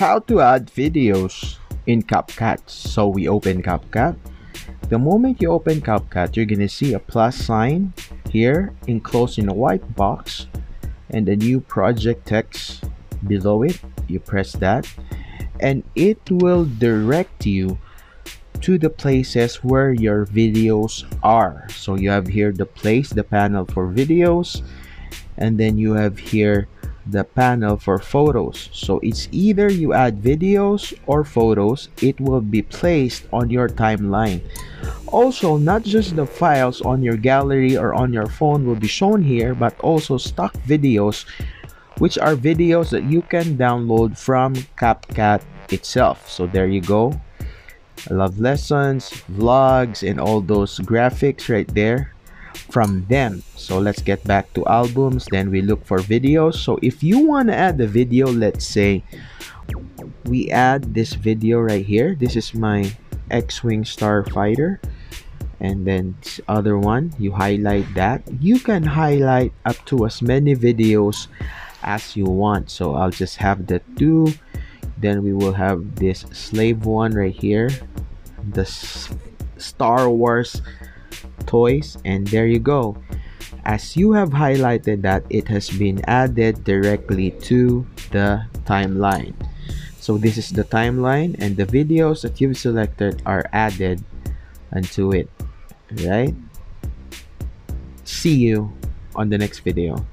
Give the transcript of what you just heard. How to add videos in CapCut. So we open CapCut. The moment you open CapCut, you're gonna see a plus sign here enclosed in a white box and the new project text below it. You press that and it will direct you to the places where your videos are. So you have here the place, the panel for videos, and then you have here the panel for photos. So it's either you add videos or photos, it will be placed on your timeline. Also, not just the files on your gallery or on your phone will be shown here, but also stock videos, which are videos that you can download from CapCut itself. So there you go. I love lessons, vlogs, and all those graphics right there from them. So let's get back to albums. Then we look for videos. So if you want to add a video, let's say we add this video right here. This is my X-Wing Starfighter. And then this other one, you highlight that. You can highlight up to as many videos as you want. So I'll just have the two. Then we will have this Slave One right here, the Star Wars toys, and there you go. As you have highlighted that, it has been added directly to the timeline. So this is the timeline, and the videos that you've selected are added onto it. All right, see you on the next video.